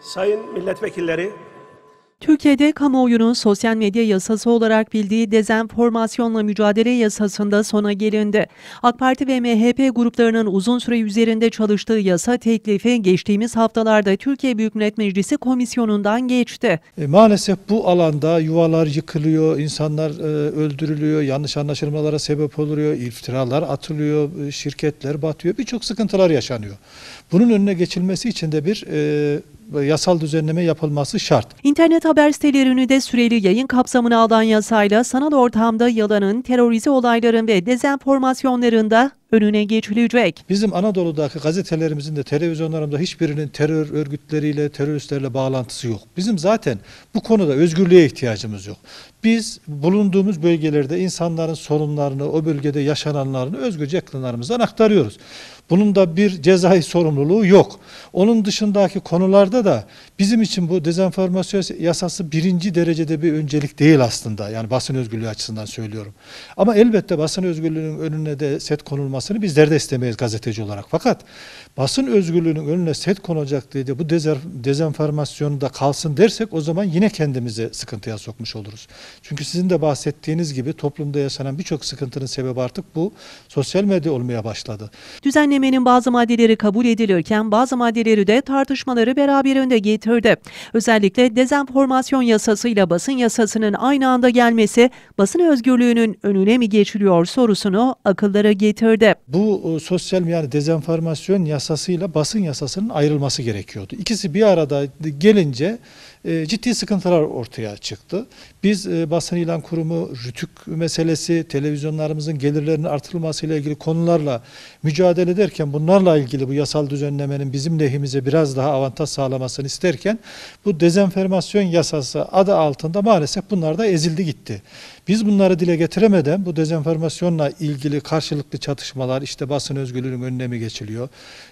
Sayın milletvekilleri, Türkiye'de kamuoyunun sosyal medya yasası olarak bildiği dezenformasyonla mücadele yasasında sona gelindi. AK Parti ve MHP gruplarının uzun süre üzerinde çalıştığı yasa teklifi geçtiğimiz haftalarda Türkiye Büyük Millet Meclisi komisyonundan geçti. Maalesef bu alanda yuvalar yıkılıyor, insanlar öldürülüyor, yanlış anlaşılmalara sebep oluyor, iftiralar atılıyor, şirketler batıyor, birçok sıkıntılar yaşanıyor. Bunun önüne geçilmesi için de bir yasal düzenleme yapılması şart. İnternet haber sitelerini de süreli yayın kapsamına alan yasayla sanal ortamda yalanın, terörize olayların ve dezenformasyonlarında önüne geçilecek. Bizim Anadolu'daki gazetelerimizin de televizyonlarımızda hiçbirinin terör örgütleriyle, teröristlerle bağlantısı yok. Bizim zaten bu konuda özgürlüğe ihtiyacımız yok. Biz bulunduğumuz bölgelerde insanların sorunlarını, o bölgede yaşananlarını özgürce yakınlarımızdan aktarıyoruz. Bunun da bir cezai sorumluluğu yok. Onun dışındaki konularda da bizim için bu dezenformasyon yasası birinci derecede bir öncelik değil aslında. Yani basın özgürlüğü açısından söylüyorum. Ama elbette basın özgürlüğünün önüne de set konulmasını bizler de istemeyiz gazeteci olarak. Fakat basın özgürlüğünün önüne set konulacak diye de bu dezenformasyonu da kalsın dersek o zaman yine kendimizi sıkıntıya sokmuş oluruz. Çünkü sizin de bahsettiğiniz gibi toplumda yaşanan birçok sıkıntının sebebi artık bu sosyal medya olmaya başladı. Düzenlemenin bazı maddeleri kabul edilirken bazı maddeleri de tartışmaları beraberinde getirdi. Özellikle dezenformasyon yasasıyla basın yasasının aynı anda gelmesi basın özgürlüğünün önüne mi geçiliyor sorusunu akıllara getirdi. Bu sosyal yani dezenformasyon yasasıyla basın yasasının ayrılması gerekiyordu. İkisi bir arada gelince ciddi sıkıntılar ortaya çıktı. Biz basın ilan kurumu, RTÜK meselesi, televizyonlarımızın gelirlerinin artırılmasıyla ilgili konularla mücadele ederken bunlarla ilgili bu yasal düzenlemenin bizim lehimize biraz daha avantaj sağlamasını isterken bu dezenformasyon yasası adı altında maalesef bunlar da ezildi gitti. Biz bunları dile getiremeden bu dezenformasyonla ilgili karşılıklı çatışmalar, işte basın özgürlüğünün önüne mi geçiliyor?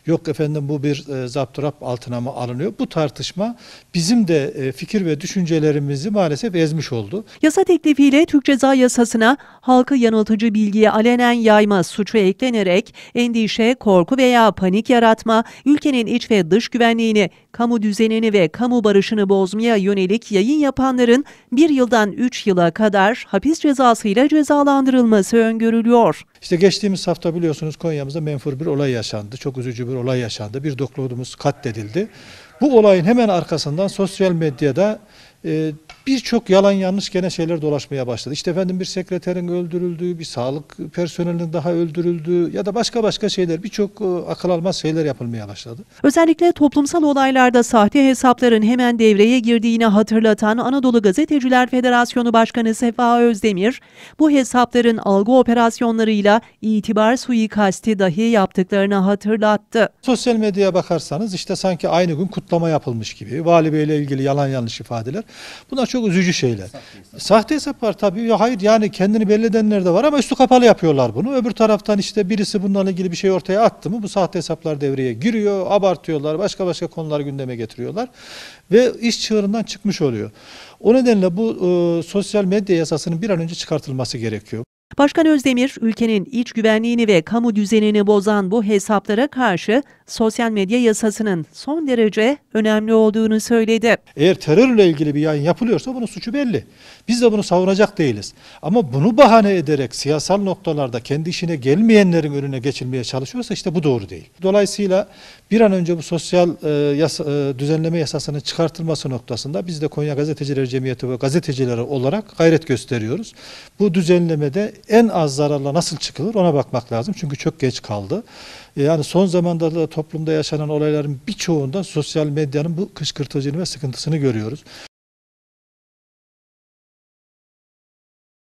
Yok efendim bu bir zapturapt altına mı alınıyor? Bu tartışma bizim de fikir ve düşüncelerimizi maalesef ezmiş oldu. Yasa teklifiyle Türk Ceza Yasası'na halkı yanıltıcı bilgiye alenen yayma suçu eklenerek endişe, korku veya panik yaratma, ülkenin iç ve dış güvenliğini, kamu düzenini ve kamu barışını bozmaya yönelik yayın yapanların 1 yıldan 3 yıla kadar hapis cezasıyla cezalandırılması öngörülüyor. İşte geçtiğimiz hafta biliyorsunuz Konya'mızda menfur bir olay yaşandı. Çok üzücü bir olay yaşandı. Bir doktorumuz katledildi. Bu olayın hemen arkasından sosyal medyada birçok yalan yanlış gene şeyler dolaşmaya başladı. İşte efendim bir sekreterin öldürüldüğü, bir sağlık personelinin daha öldürüldüğü ya da başka şeyler, birçok akıl almaz şeyler yapılmaya başladı. Özellikle toplumsal olaylarda sahte hesapların hemen devreye girdiğini hatırlatan Anadolu Gazeteciler Federasyonu Başkanı Sefa Özdemir, bu hesapların algı operasyonlarıyla itibar suikasti dahi yaptıklarını hatırlattı. Sosyal medyaya bakarsanız işte sanki aynı gün kutlama yapılmış gibi, vali beyle ilgili yalan yanlış ifadeler. Bunlar çok üzücü şeyler. Sahte hesap var tabii. Ya hayır yani kendini belli edenler de var ama üstü kapalı yapıyorlar bunu. Öbür taraftan işte birisi bunlarla ilgili bir şey ortaya attı mı bu sahte hesaplar devreye giriyor, abartıyorlar, başka konular gündeme getiriyorlar ve iş çığırından çıkmış oluyor. O nedenle bu sosyal medya yasasının bir an önce çıkartılması gerekiyor. Başkan Özdemir, ülkenin iç güvenliğini ve kamu düzenini bozan bu hesaplara karşı sosyal medya yasasının son derece önemli olduğunu söyledi. Eğer terörle ilgili bir yayın yapılıyorsa bunun suçu belli. Biz de bunu savunacak değiliz. Ama bunu bahane ederek siyasal noktalarda kendi işine gelmeyenlerin önüne geçilmeye çalışıyorsa işte bu doğru değil. Dolayısıyla bir an önce bu sosyal düzenleme yasasının çıkartılması noktasında biz de Konya Gazeteciler Cemiyeti ve gazetecileri olarak gayret gösteriyoruz. Bu düzenlemede en az zararla nasıl çıkılır ona bakmak lazım. Çünkü çok geç kaldı. Yani son zamanda da toplumda yaşanan olayların birçoğunda sosyal medyanın bu kışkırtıcılığını ve sıkıntısını görüyoruz.